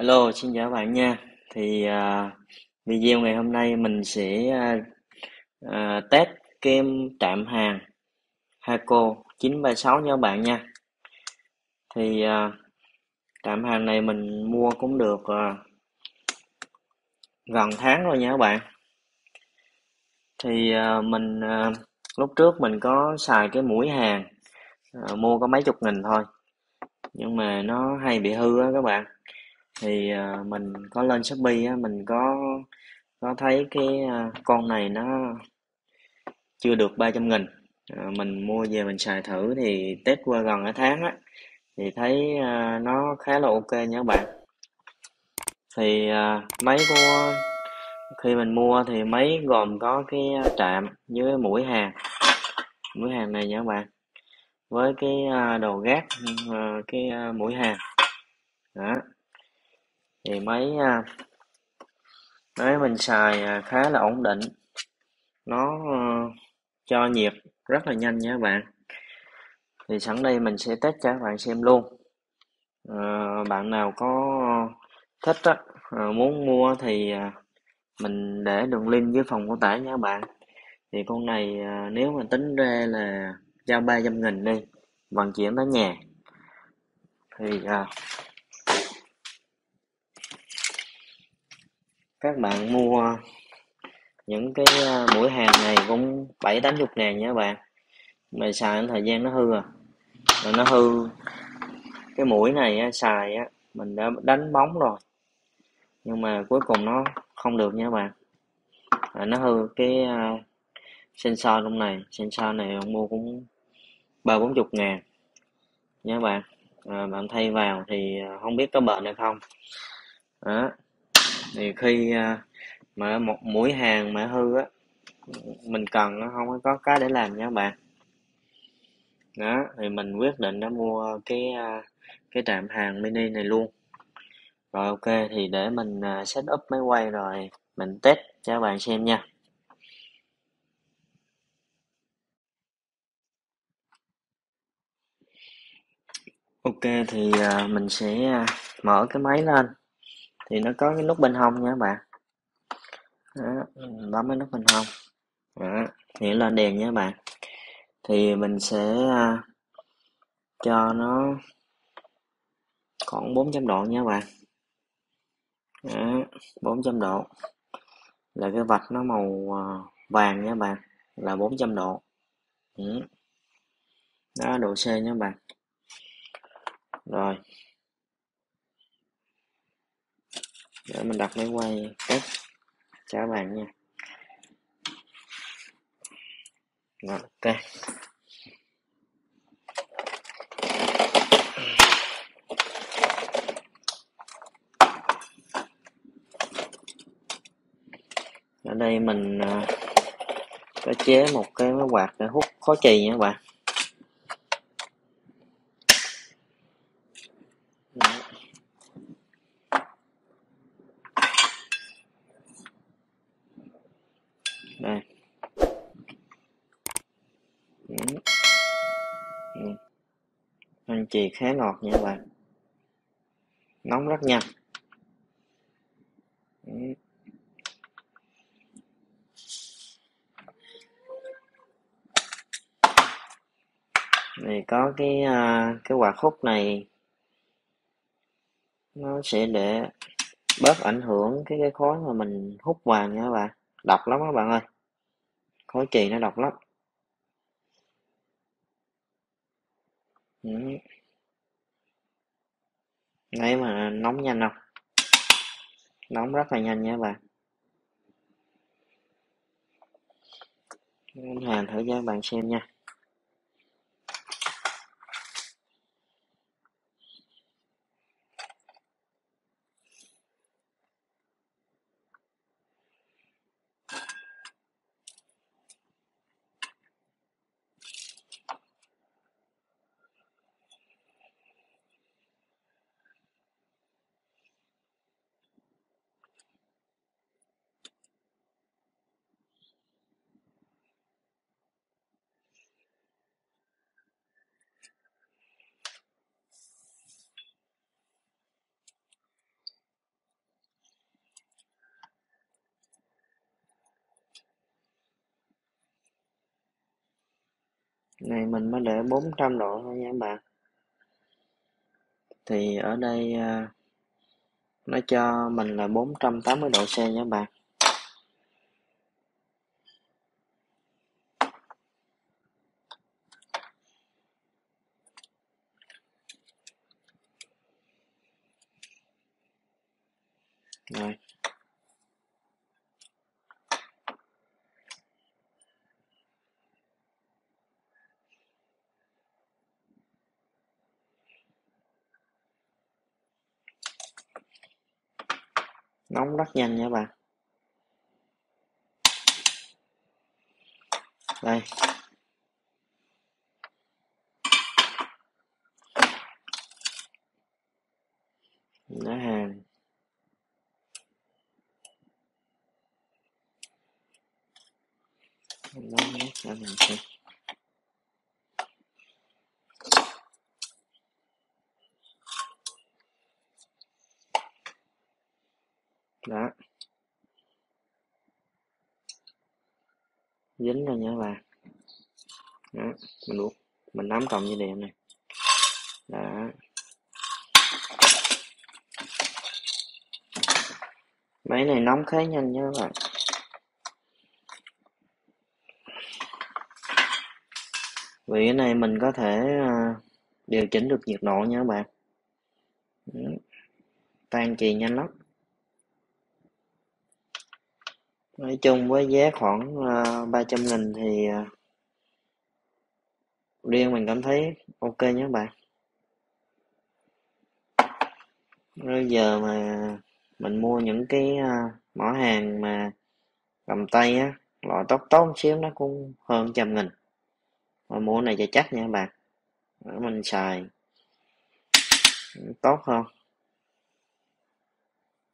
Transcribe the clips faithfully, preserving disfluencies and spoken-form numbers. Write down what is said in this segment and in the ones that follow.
Hello, xin chào các bạn nha. Thì à, video ngày hôm nay mình sẽ à, à, test kem trạm hàng Hako chín ba sáu nha các bạn nha. Thì à, trạm hàng này mình mua cũng được à, gần tháng rồi nha các bạn. Thì à, mình à, lúc trước mình có xài cái mũi hàng à, mua có mấy chục nghìn thôi, nhưng mà nó hay bị hư á các bạn. Thì uh, mình có lên Shopee á, mình có có thấy cái uh, con này nó chưa được ba trăm nghìn. Uh, mình mua về mình xài thử thì test qua gần cả tháng á, thì thấy uh, nó khá là ok nha các bạn. Thì uh, máy của khi mình mua thì máy gồm có cái trạm với mũi hàng, mũi hàng này nha các bạn, với cái uh, đầu gác, uh, cái uh, mũi hàng đó. Thì máy máy mình xài khá là ổn định, nó cho nhiệt rất là nhanh nha các bạn. Thì sẵn đây mình sẽ test cho các bạn xem luôn. À, bạn nào có thích á, muốn mua thì mình để đường link dưới phần mô tả nha các bạn. Thì con này nếu mà tính ra là giao ba trăm nghìn đi, vận chuyển tới nhà. Thì à, các bạn mua những cái mũi hàng này cũng bảy tám chục ngàn nha các bạn. Mà xài thời gian nó hư à, rồi nó hư. Cái mũi này xài á, mình đã đánh bóng rồi, nhưng mà cuối cùng nó không được nha các bạn. Rồi nó hư cái sensor trong này, sensor này bạn mua cũng ba bốn chục ngàn nha các bạn. À, bạn thay vào thì không biết có bệnh hay không. Đó. Thì khi mà một mũi hàng mà hư á, mình cần nó không có cái để làm nha các bạn. Đó, thì mình quyết định đã mua cái cái trạm hàng mini này luôn. Rồi ok, thì để mình set up máy quay rồi mình test cho các bạn xem nha. Ok, thì mình sẽ mở cái máy lên. Thì nó có cái nút bên hông nha các bạn. Đó, bấm cái nút bên hông. Đó, thì lên đèn nha các bạn. Thì mình sẽ cho nó khoảng bốn trăm độ nha các bạn. Đó, bốn trăm độ. Là cái vạch nó màu vàng nha các bạn, là bốn trăm độ. Ừ. Đó, độ C nha các bạn. Rồi. Để mình đặt máy quay test cho các bạn nha. Rồi, ok. Ở đây mình có chế một cái máy quạt để hút khói chì nha các bạn. Đây. Ừ. Ừ. Anh chị khá ngọt nha các bạn, nóng rất nhanh. Ừ. Này có cái cái quạt hút này, nó sẽ để bớt ảnh hưởng cái cái khói mà mình hút vào nha các bạn. Độc lắm các bạn ơi, khói chì nó độc lắm. Ừ. Đấy mà nóng nhanh không? Nóng rất là nhanh nha các bạn. Anh Hàn thử cho các bạn xem nha. này mình mới để bốn trăm độ thôi nha các bạn. Thì ở đây nó cho mình là bốn trăm tám mươi độ C nha các bạn. Rồi. Nóng rất nhanh nha các bạn. Đây. Nó hàng. Nó mát ra mình xem. Đó. Dính rồi nha các bạn. Đó, mình buộc, mình nắm cầm dây điện này. Đó. Máy này nóng khá nhanh nha các bạn. Vì cái này mình có thể điều chỉnh được nhiệt độ nha các bạn. Đó. Tan chì nhanh lắm. Nói chung với giá khoảng uh, ba trăm nghìn thì uh, riêng mình cảm thấy ok nhé các bạn. Bây giờ mà mình mua những cái uh, mỏ hàng mà cầm tay á, loại tốt tốt một xíu nó cũng hơn trăm nghìn. Rồi mua này cho chắc nha các bạn. Để mình xài tốt hơn.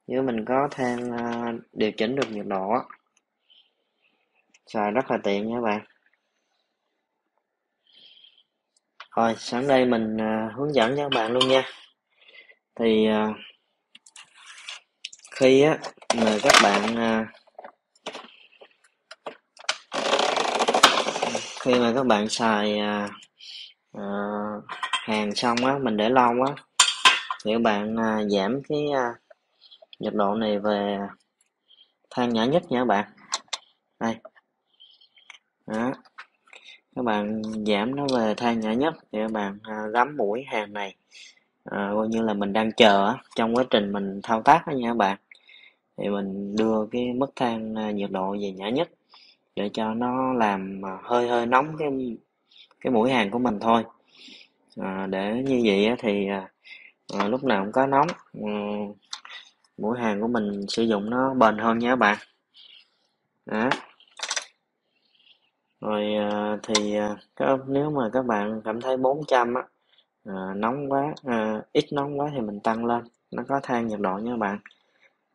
Nếu mình có than uh, điều chỉnh được nhiệt độ á, xài rất là tiện nha các bạn. Rồi sáng đây mình uh, hướng dẫn cho các bạn luôn nha. Thì uh, khi á mà các bạn uh, khi mà các bạn xài uh, uh, hàng xong á, mình để lâu á thì các bạn uh, giảm cái uh, nhiệt độ này về than nhỏ nhất nha các bạn. Đây. Đó. Các bạn giảm nó về than nhỏ nhất thì các bạn gắm mũi hàng này à, coi như là mình đang chờ trong quá trình mình thao tác đó nha các bạn. Thì mình đưa cái mức than nhiệt độ về nhỏ nhất để cho nó làm hơi hơi nóng cái cái mũi hàng của mình thôi. À, để như vậy thì à, lúc nào cũng có nóng. À, mũi hàng của mình sử dụng nó bền hơn nha các bạn. Đó. Rồi thì các, nếu mà các bạn cảm thấy bốn trăm á, à, nóng quá, à, ít nóng quá thì mình tăng lên, nó có than nhiệt độ nha các bạn.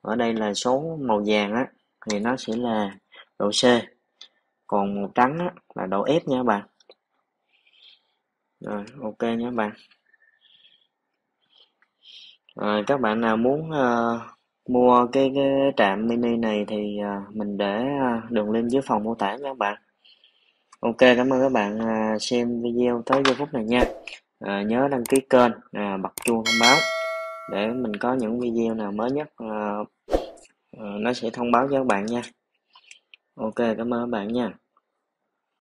Ở đây là số màu vàng á thì nó sẽ là độ C, còn màu trắng á là độ F nha các bạn. Rồi ok nha các bạn. À, các bạn nào muốn uh, mua cái, cái trạm mini này thì uh, mình để uh, đường link dưới phần mô tả nha các bạn. Ok, cảm ơn các bạn uh, xem video tới giây phút này nha. Uh, nhớ đăng ký kênh, uh, bật chuông thông báo để mình có những video nào mới nhất uh, uh, nó sẽ thông báo cho các bạn nha. Ok, cảm ơn các bạn nha.